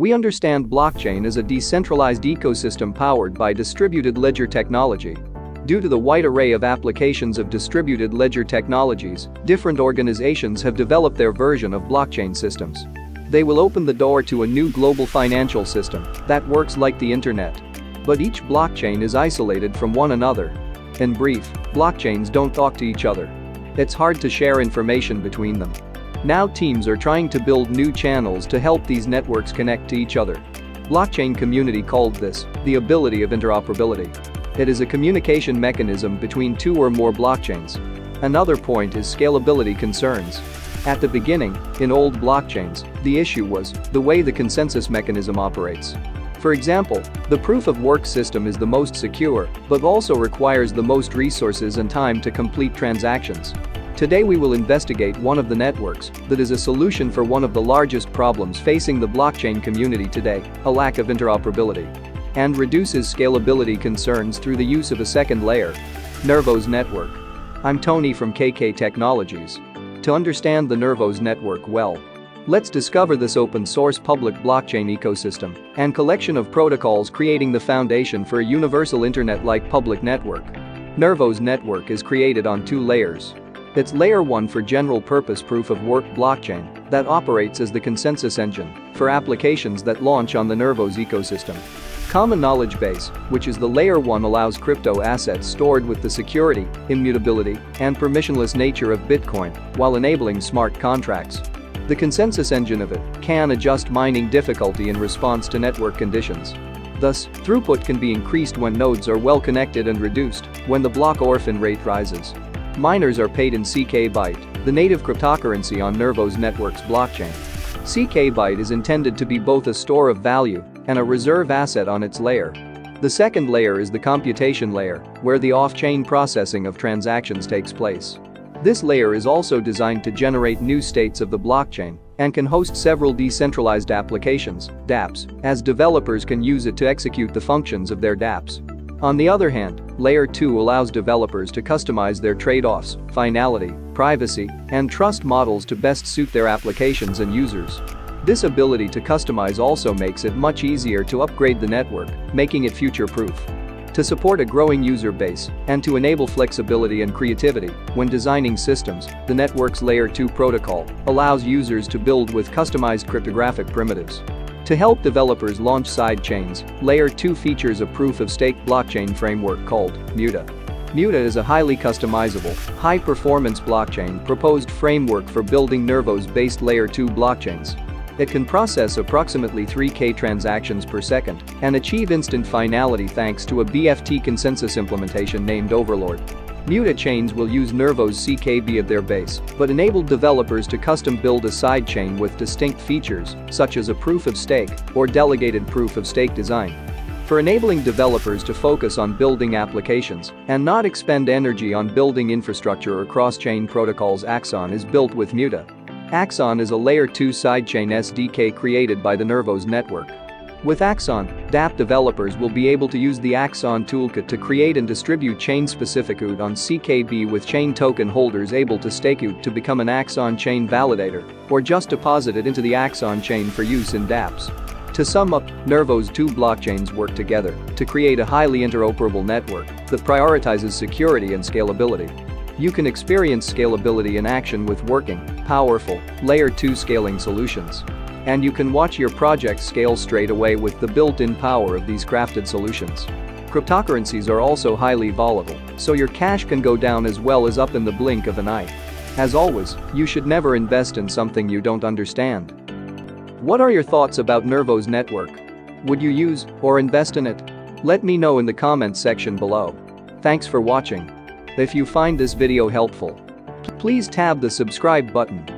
We understand blockchain as a decentralized ecosystem powered by distributed ledger technology. Due to the wide array of applications of distributed ledger technologies, different organizations have developed their version of blockchain systems. They will open the door to a new global financial system that works like the internet. But each blockchain is isolated from one another. In brief, blockchains don't talk to each other. It's hard to share information between them. Now teams are trying to build new channels to help these networks connect to each other. Blockchain community called this the ability of interoperability. It is a communication mechanism between two or more blockchains. Another point is scalability concerns. At the beginning, in old blockchains, the issue was the way the consensus mechanism operates. For example, the proof-of-work system is the most secure, but also requires the most resources and time to complete transactions. Today we will investigate one of the networks that is a solution for one of the largest problems facing the blockchain community today, a lack of interoperability, and reduces scalability concerns through the use of a second layer. Nervos Network. I'm Tony from KK Technologies. To understand the Nervos Network well, let's discover this open-source public blockchain ecosystem and collection of protocols creating the foundation for a universal internet-like public network. Nervos Network is created on two layers. It's layer 1 for general-purpose proof-of-work blockchain that operates as the consensus engine for applications that launch on the Nervos ecosystem. Common knowledge base, which is the layer 1, allows crypto assets stored with the security, immutability, and permissionless nature of Bitcoin while enabling smart contracts. The consensus engine of it can adjust mining difficulty in response to network conditions. Thus, throughput can be increased when nodes are well connected and reduced when the block orphan rate rises. Miners are paid in CKByte, the native cryptocurrency on Nervos Network's blockchain. CKByte is intended to be both a store of value and a reserve asset on its layer. The second layer is the computation layer, where the off-chain processing of transactions takes place. This layer is also designed to generate new states of the blockchain and can host several decentralized applications, dApps, as developers can use it to execute the functions of their dApps. On the other hand, Layer 2 allows developers to customize their trade-offs, finality, privacy, and trust models to best suit their applications and users. This ability to customize also makes it much easier to upgrade the network, making it future-proof. To support a growing user base and to enable flexibility and creativity when designing systems, the network's Layer 2 protocol allows users to build with customized cryptographic primitives. To help developers launch sidechains, Layer 2 features a proof-of-stake blockchain framework called Muta. Muta is a highly customizable, high-performance blockchain proposed framework for building Nervos-based Layer 2 blockchains. It can process approximately 3K transactions per second and achieve instant finality thanks to a BFT consensus implementation named Overlord. Muta chains will use Nervos CKB at their base, but enable developers to custom-build a sidechain with distinct features, such as a proof-of-stake or delegated proof-of-stake design. For enabling developers to focus on building applications and not expend energy on building infrastructure or cross-chain protocols, Axon is built with Muta. Axon is a Layer 2 sidechain SDK created by the Nervos Network. With Axon, dApp developers will be able to use the Axon toolkit to create and distribute chain-specific UT on CKB, with chain token holders able to stake UT to become an Axon chain validator or just deposit it into the Axon chain for use in dApps. To sum up, Nervos' two blockchains work together to create a highly interoperable network that prioritizes security and scalability. You can experience scalability in action with working, powerful, Layer 2 scaling solutions. And you can watch your project scale straight away with the built-in power of these crafted solutions. Cryptocurrencies are also highly volatile, so your cash can go down as well as up in the blink of an eye. As always, you should never invest in something you don't understand. What are your thoughts about Nervos Network? Would you use or invest in it? Let me know in the comments section below. Thanks for watching. If you find this video helpful, please tap the subscribe button.